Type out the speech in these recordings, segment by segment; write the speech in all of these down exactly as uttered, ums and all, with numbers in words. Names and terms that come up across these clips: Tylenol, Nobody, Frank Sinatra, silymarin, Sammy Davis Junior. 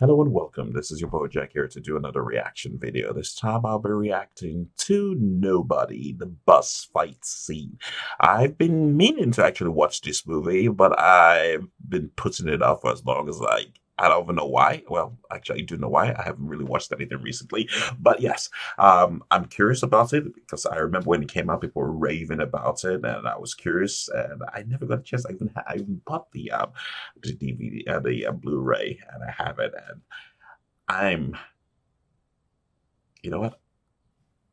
Hello and welcome, this is your boy Jack here to do another reaction video. This time I'll be reacting to Nobody, the bus fight scene. I've been meaning to actually watch this movie, but I've been putting it off for as long as I... I don't even know why. Well, actually, I do know why. I haven't really watched anything recently. But yes, um, I'm curious about it because I remember when it came out, people were raving about it, and I was curious, and I never got a chance. I even, I even bought the um, the D V D, uh, the uh, Blu-ray, and I have it. And I'm, you know what?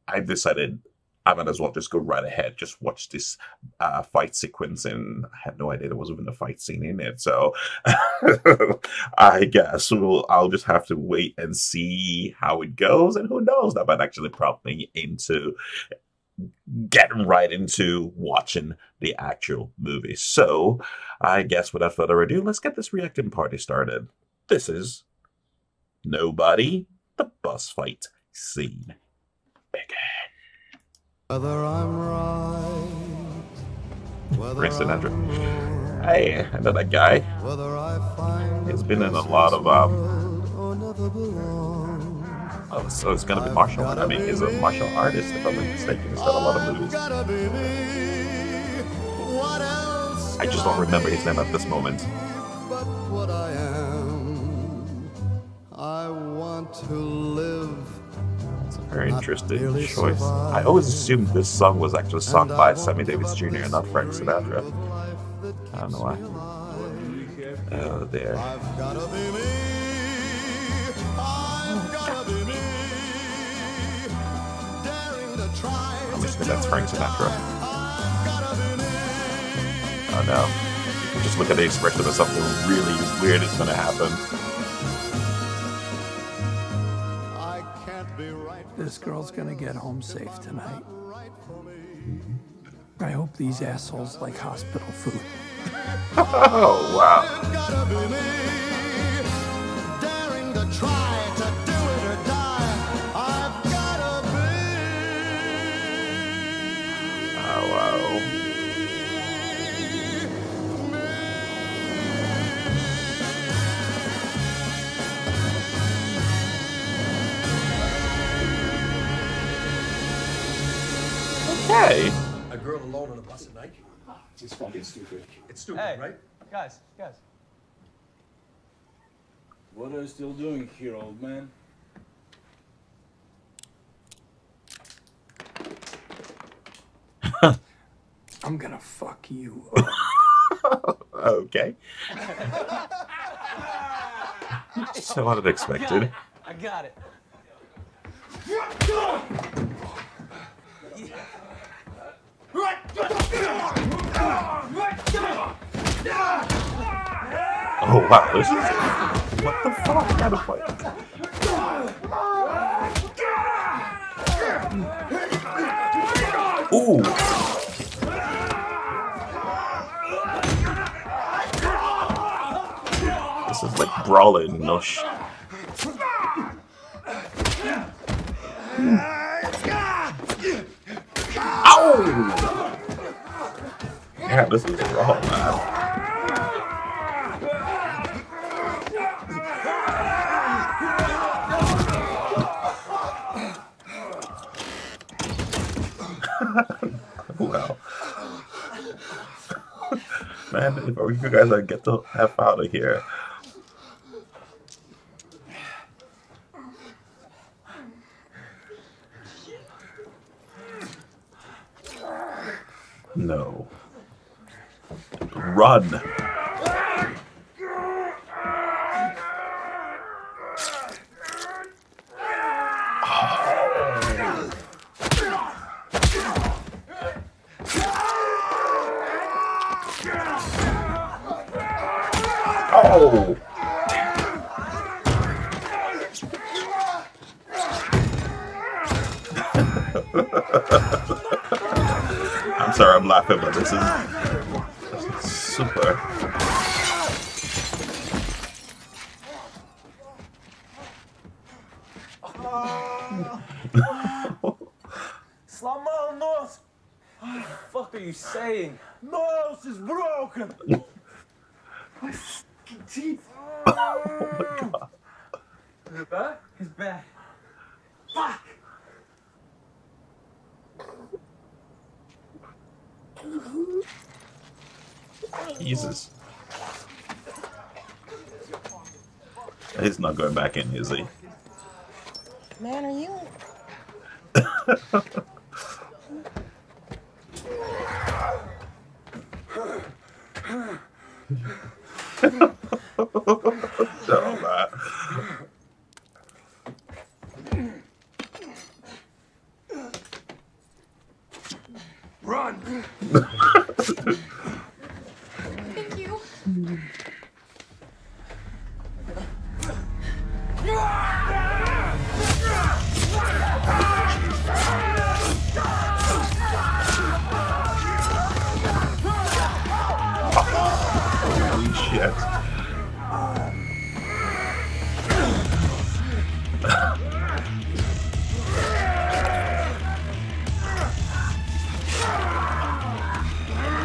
I've decided I might as well just go right ahead, just watch this uh, fight sequence, and I had no idea there was even a fight scene in it, so I guess we'll, I'll just have to wait and see how it goes, and who knows, that might actually prompt me into getting right into watching the actual movie. So I guess without further ado, let's get this reacting party started. This is Nobody, the bus fight scene. Begin. Whether I'm right, Princeton Andrew. Hey, I know that guy. He's been in a lot of um oh, so it's gonna be martial. I mean, he's a martial artist, if I'm not mistaken. He's done a lot of movies. I just don't remember his name at this moment. But what I am, I want to live. Very interesting choice. I always assumed this song was actually sung by Sammy Davis Junior and not Frank Sinatra. I don't know why. Oh, there. I'm assuming that's Frank Sinatra. Oh no. You can just look at the expression of something really weird is going to happen. This girl's gonna get home safe tonight. I hope these assholes like hospital food. Oh, wow. Daring to try to do it or die. I've gotta be. Oh, hey. A girl alone on a bus at night? It's fucking stupid. It's stupid, hey, right? Guys, guys. What are you still doing here, old man? I'm gonna fuck you up. Okay. So unexpected. I got it. I got it. Oh wow, this is... What the fuck kind of fight? Ooh! This is like brawling, no sh... Hmm. Yeah, this is wrong, man. Wow. Man, if you guys are get the F out of here. No. Run. Oh. Oh. I'm sorry, I'm laughing, but this is... Super. Slama nose. What the fuck are you saying? Nose is broken. My teeth. Oh my god. The bear? His bear. Fuck! Jesus. He's not going back in, is he? Man, are you... Don't laugh. Run! Thank you. Holy shit.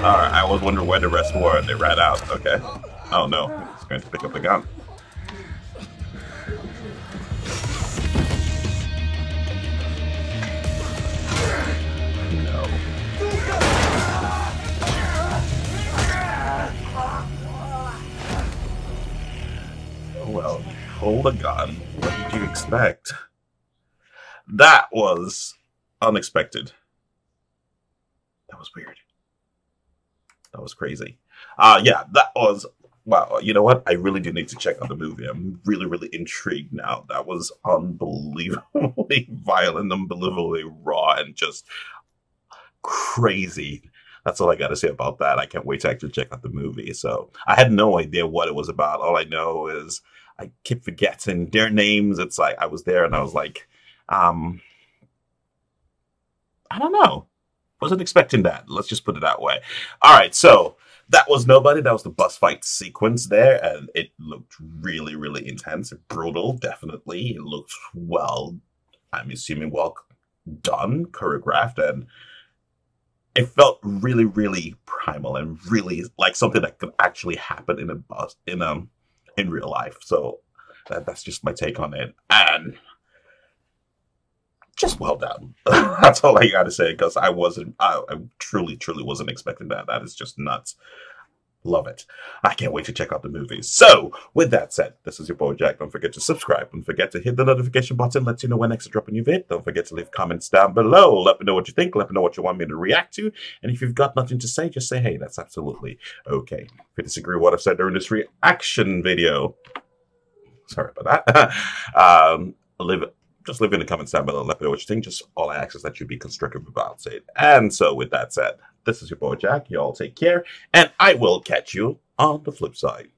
Alright, I was wondering where the rest were and they ran out. Okay. Oh no, it's going to pick up the gun. Well, hold a gun. What did you expect? That was unexpected. That was weird. That was crazy. Uh, yeah, that was... Wow, you know what? I really do need to check out the movie. I'm really, really intrigued now. That was unbelievably violent, unbelievably raw, and just crazy. That's all I got to say about that. I can't wait to actually check out the movie. So I had no idea what it was about. All I know is I keep forgetting their names. It's like I was there and I was like, um, I don't know. Wasn't expecting that. Let's just put it that way. All right. So that was Nobody. That was the bus fight sequence there. And it looked really, really intense and brutal. Definitely. It looked well, I'm assuming, well done, choreographed, and it felt really, really primal and really like something that could actually happen in a bus in um in real life. So that, that's just my take on it, and just well done. That's all I gotta say, because I wasn't, I, I truly, truly wasn't expecting that. That is just nuts. Love it. I can't wait to check out the movies. So, with that said, this is your boy Jack. Don't forget to subscribe. Don't forget to hit the notification button. Let you know when next I drop a new vid. Don't forget to leave comments down below. Let me know what you think. Let me know what you want me to react to. And if you've got nothing to say, just say, hey, that's absolutely okay. If you disagree with what I've said during this reaction video, sorry about that. um, leave it. Just leave it in the comments down below. Let me know what you think. Just all I ask is that you be constructive about it. And so with that said, this is your boy Jack. You all take care. And I will catch you on the flip side.